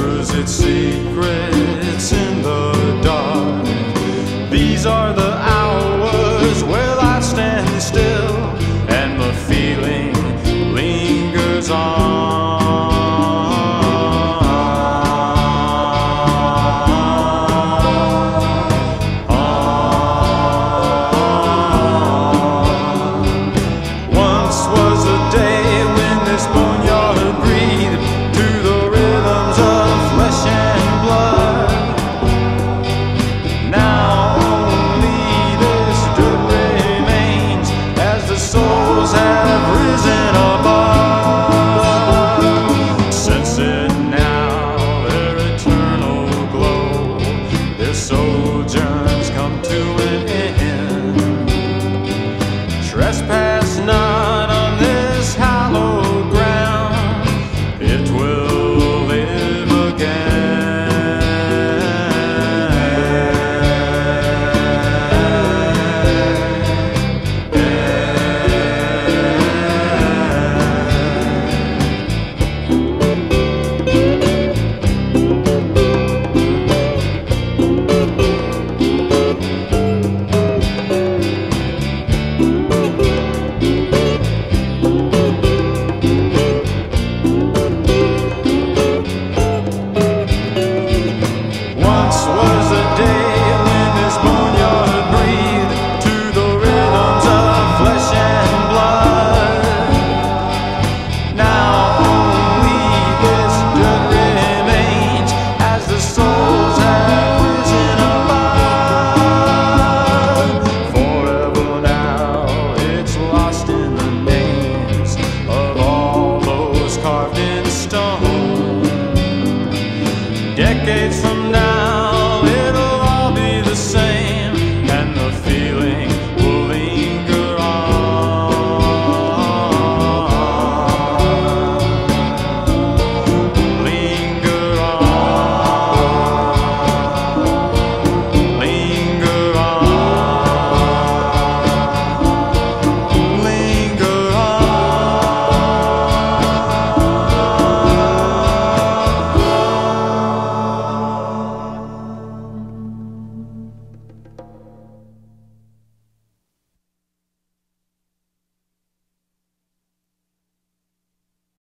whispers its secrets in the dark. These are the hours where I stand still, and the feeling lingers on. Once was a day when this boneyard breathed to the rhythms of flesh and blood. Now only this dirt remains as the souls have risen above. Sensing now their eternal glow, their sojourns come to an end. Trespass not on this hallowed ground, it will decades from now.